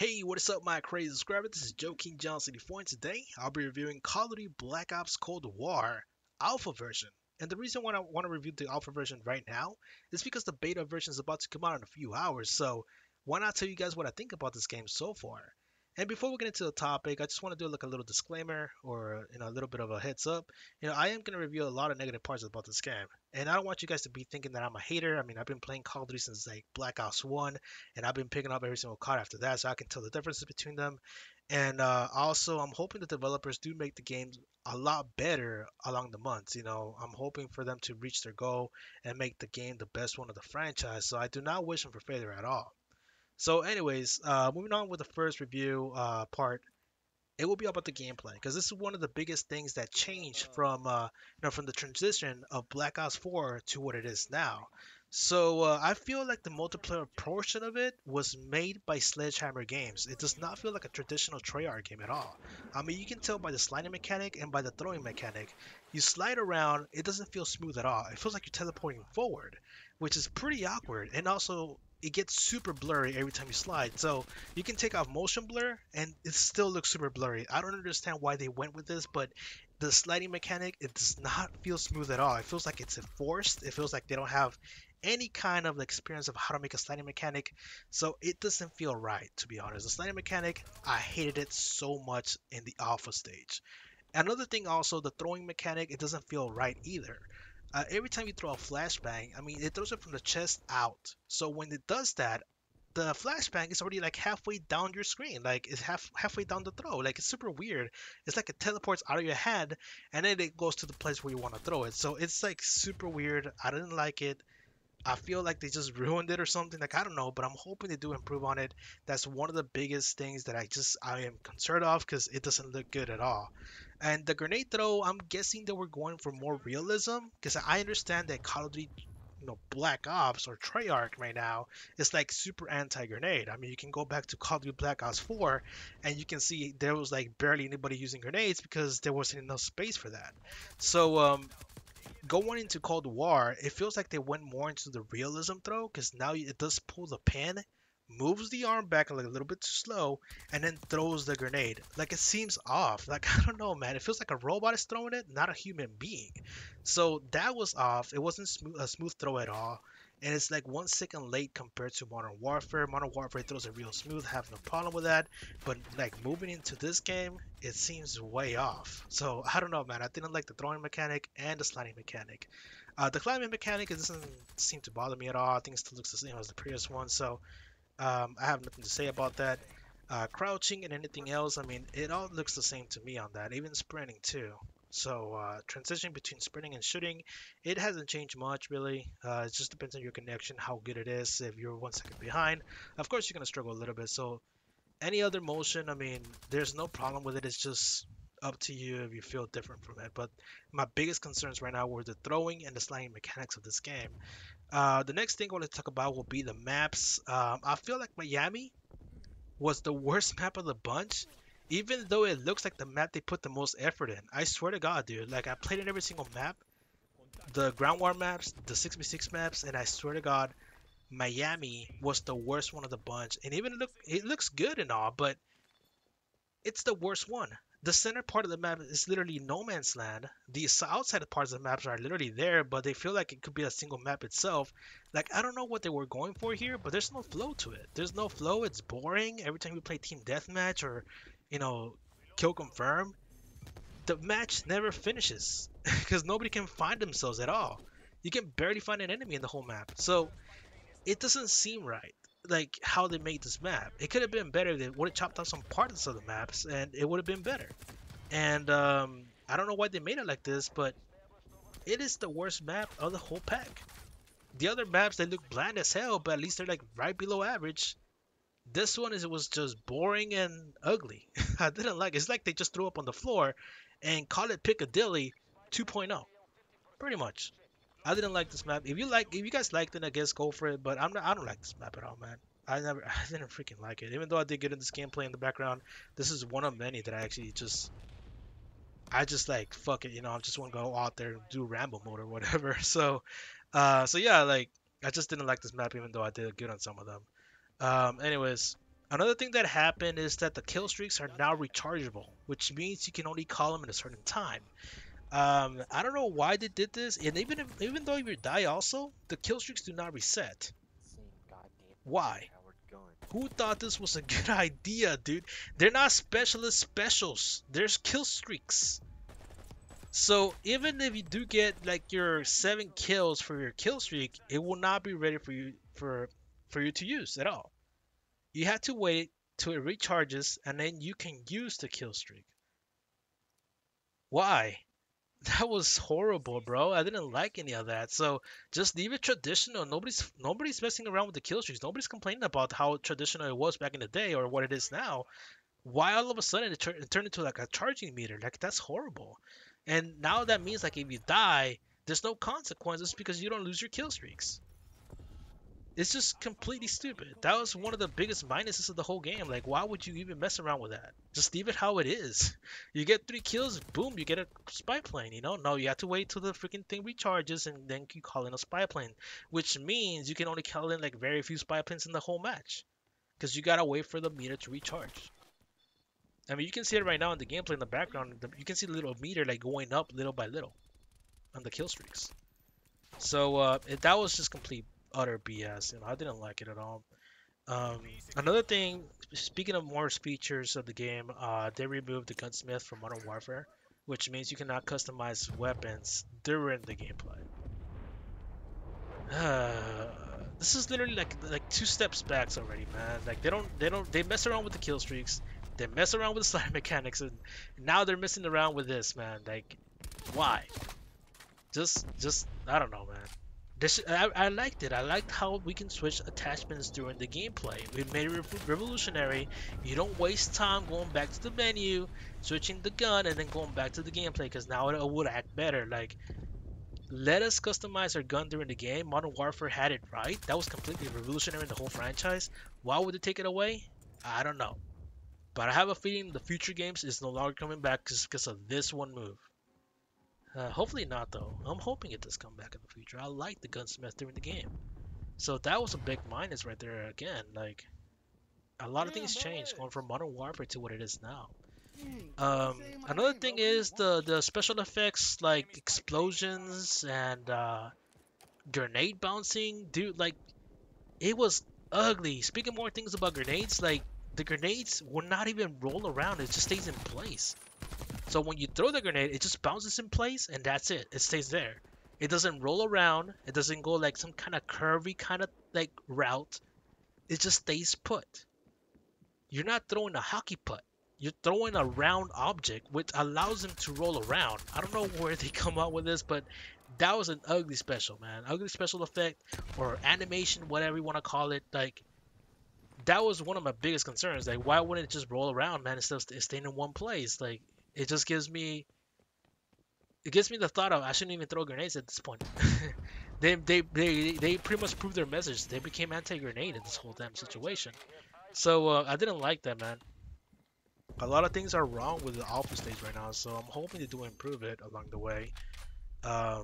Hey, what is up my crazy subscriber? This is Joe King Johnson D4, and today I'll be reviewing Call of Duty Black Ops Cold War Alpha version. And the reason why I want to review the Alpha version right now is because the Beta version is about to come out in a few hours, so why not tell you guys what I think about this game so far? And before we get into the topic, I just want to do like a little disclaimer or a little bit of a heads up. I am going to review a lot of negative parts about this game, and I don't want you guys to be thinking that I'm a hater. I mean, I've been playing Call of Duty since like Black Ops 1, and I've been picking up every single COD after that, so I can tell the differences between them. And also, I'm hoping the developers do make the games a lot better along the months. I'm hoping for them to reach their goal and make the game the best one of the franchise. So I do not wish them for failure at all. So anyways, moving on with the first review part, it will be about the gameplay, because this is one of the biggest things that changed from the transition of Black Ops 4 to what it is now. So I feel like the multiplayer portion of it was made by Sledgehammer Games. It does not feel like a traditional Treyarch game at all. I mean, you can tell by the sliding mechanic and by the throwing mechanic. You slide around, it doesn't feel smooth at all. It feels like you're teleporting forward, which is pretty awkward, and also it gets super blurry every time you slide. So you can take off motion blur and it still looks super blurry. I don't understand why they went with this, but the sliding mechanic, it does not feel smooth at all. It feels like it's enforced. It feels like they don't have any kind of experience of how to make a sliding mechanic, so it doesn't feel right, to be honest. The sliding mechanic, I hated it so much in the alpha stage. Another thing also, the throwing mechanic, it doesn't feel right either. Every time you throw a flashbang, I mean, it throws it from the chest out. So when it does that, the flashbang is already like halfway down your screen. Like, it's halfway down the throw. Like, it's super weird. It's like it teleports out of your head, and then it goes to the place where you want to throw it. So it's like super weird. I didn't like it. I feel like they just ruined it or something. Like, I don't know, but I'm hoping they do improve on it. That's one of the biggest things that I am concerned of, because it doesn't look good at all. And the grenade throw, I'm guessing that we're going for more realism, because I understand that Call of Duty, Black Ops or Treyarch right now is like super anti-grenade. I mean, you can go back to Call of Duty Black Ops 4 and you can see there was like barely anybody using grenades because there wasn't enough space for that. So going into Cold War, it feels like they went more into the realism throw, because now it does pull the pin, moves the arm back like a little bit too slow, and then throws the grenade. Like, it seems off. Like, I don't know, man. It feels like a robot is throwing it, not a human being. So that was off. It wasn't a smooth throw at all. And it's like 1 second late compared to Modern Warfare. Modern Warfare throws it real smooth, have no problem with that. But like moving into this game, it seems way off. So I don't know, man. I didn't like the throwing mechanic and the sliding mechanic. The climbing mechanic, it doesn't seem to bother me at all. I think it still looks the same as the previous one. So I have nothing to say about that. Crouching and anything else, I mean, it all looks the same to me on that. Even sprinting too. So transitioning between sprinting and shooting, it hasn't changed much really. It just depends on your connection, how good it is. If you're 1 second behind, of course you're gonna struggle a little bit. So any other motion, I mean, there's no problem with it. It's just up to you if you feel different from it. But my biggest concerns right now were the throwing and the sliding mechanics of this game. The next thing I want to talk about will be the maps. I feel like Miami was the worst map of the bunch, even though it looks like the map they put the most effort in. I swear to God, dude. Like, I played in every single map. The ground war maps, the 6v6 maps, and I swear to God, Miami was the worst one of the bunch. And even it looks good and all, but it's the worst one. The center part of the map is literally no man's land. The outside parts of the maps are literally there, but they feel like it could be a single map itself. Like, I don't know what they were going for here, but there's no flow to it. There's no flow. It's boring. Every time you play Team Deathmatch or, kill confirm, the match never finishes because nobody can find themselves at all. You can barely find an enemy in the whole map. So it doesn't seem right, like how they made this map. It could have been better. They would have chopped up some parts of the maps and it would have been better. And I don't know why they made it like this, but it is the worst map of the whole pack. The other maps, they look bland as hell, but at least they're like right below average. This one was just boring and ugly. I didn't like it. It's like they just threw up on the floor and called it Piccadilly 2.0, pretty much. I didn't like this map. If you guys liked it, I guess go for it. But I don't like this map at all, man. I didn't freaking like it. Even though I did get in this gameplay in the background, this is one of many that I actually just like, fuck it, I just want to go out there and do ramble mode or whatever. So, yeah, like I just didn't like this map, even though I did good on some of them. Anyways, Another thing that happened is that the kill streaks are now rechargeable, which means you can only call them at a certain time. I don't know why they did this, and even though you die, also the kill streaks do not reset. Why? Who thought this was a good idea, dude? They're not specialist specials. There's kill streaks. So even if you do get like your 7 kills for your kill streak, it will not be ready for you to use at all. You have to wait till it recharges, and then you can use the kill streak. Why? That was horrible, bro. I didn't like any of that. So just leave it traditional. Nobody's messing around with the kill streaks. Nobody's complaining about how traditional it was back in the day or what it is now. Why all of a sudden it turned into like a charging meter? Like, that's horrible. And now that means like if you die, there's no consequences because you don't lose your kill streaks. It's just completely stupid. That was one of the biggest minuses of the whole game. Like, why would you even mess around with that? Just leave it how it is. You get 3 kills, boom, you get a spy plane, you know? No, you have to wait till the freaking thing recharges and then you call in a spy plane, which means you can only call in like very few spy planes in the whole match because you gotta wait for the meter to recharge. I mean, you can see it right now in the gameplay in the background. You can see the little meter like going up little by little on the kill streaks. So that was just complete utter BS, and I didn't like it at all. Another thing, speaking of more features of the game, they removed the gunsmith from Modern Warfare, which means you cannot customize weapons during the gameplay. This is literally like 2 steps back already, man. Like they mess around with the kill streaks, they mess around with the slide mechanics, and now they're messing around with this, man. Like, why? Just I don't know, man. I liked it. I liked how we can switch attachments during the gameplay. We made it revolutionary. You don't waste time going back to the menu, switching the gun, and then going back to the gameplay, because now it would act better. Like, let us customize our gun during the game. Modern Warfare had it right. That was completely revolutionary in the whole franchise. Why would they take it away? I don't know. But I have a feeling the future games is no longer coming back because of this one move. Hopefully not, though. I'm hoping it does come back in the future. I like the gunsmith during the game. So that was a big minus right there again. Like, a lot of things changed going from Modern Warfare to what it is now. Another thing is the special effects like explosions and grenade bouncing. Dude, like, it was ugly. Speaking more things about grenades, like, the grenades will not even roll around. It just stays in place. So when you throw the grenade, it just bounces in place, and that's it. It stays there. It doesn't roll around. It doesn't go like some kind of curvy kind of like route. It just stays put. You're not throwing a hockey putt. You're throwing a round object, which allows them to roll around. I don't know where they come up with this, but that was an ugly special, man. Ugly special effect or animation, whatever you want to call it. Like, that was one of my biggest concerns. Like, why wouldn't it just roll around, man, instead of staying in one place? Like, it just gives me the thought of I shouldn't even throw grenades at this point. they pretty much proved their message. They became anti-grenade in this whole damn situation. So I didn't like that, man. A lot of things are wrong with the alpha stage right now, so I'm hoping they do improve it along the way. So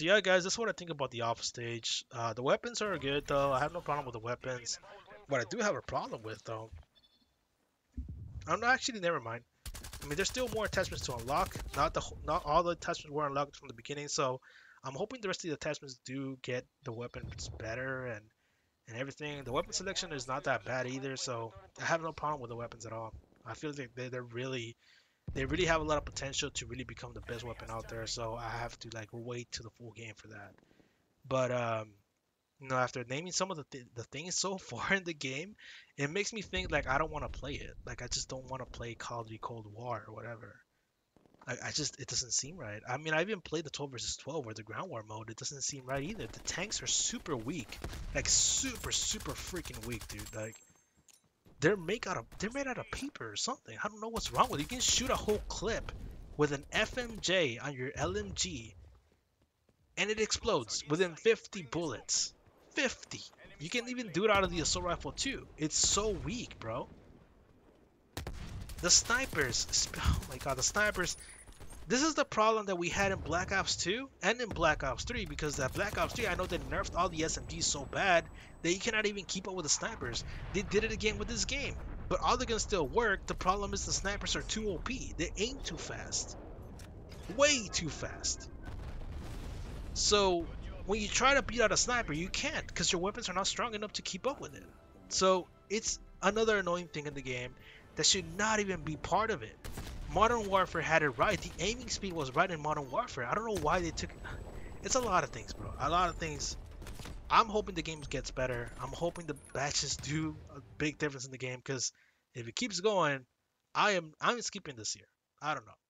yeah, guys, that's what I think about the alpha stage. The weapons are good, though. I have no problem with the weapons. What I do have a problem with, though, I'm not actually, never mind. I mean, there's still more attachments to unlock. Not all the attachments were unlocked from the beginning, so I'm hoping the rest of the attachments do get the weapons better and everything. The weapon selection is not that bad either, so I have no problem with the weapons at all. I feel like they really have a lot of potential to really become the best weapon out there, so I have to like wait to the full game for that. But you know, after naming some of the things so far in the game, it makes me think like I don't want to play it. Like, I just don't want to play Call of Duty Cold War or whatever. I just, it doesn't seem right. I mean, I even played the 12 vs 12 or the ground war mode. It doesn't seem right either. The tanks are super weak, like super freaking weak, dude. Like, they're made out of paper or something. I don't know what's wrong with it. You can shoot a whole clip with an FMJ on your LMG, and it explodes within 50 bullets. 50. You can even do it out of the assault rifle too. It's so weak, bro. The snipers, oh my god, the snipers. This is the problem that we had in Black Ops 2 and in Black Ops 3, because that Black Ops 3, I know they nerfed all the SMGs so bad that you cannot even keep up with the snipers. They did it again with this game. But all the guns still work. The problem is the snipers are too OP. They aim too fast. Way too fast. So when you try to beat out a sniper, you can't, because your weapons are not strong enough to keep up with it. So it's another annoying thing in the game that should not even be part of it. Modern Warfare had it right. The aiming speed was right in Modern Warfare. I don't know why they took it. It's a lot of things, bro. A lot of things. I'm hoping the game gets better. I'm hoping the patches do a big difference in the game, because if it keeps going, I'm skipping this year. I don't know.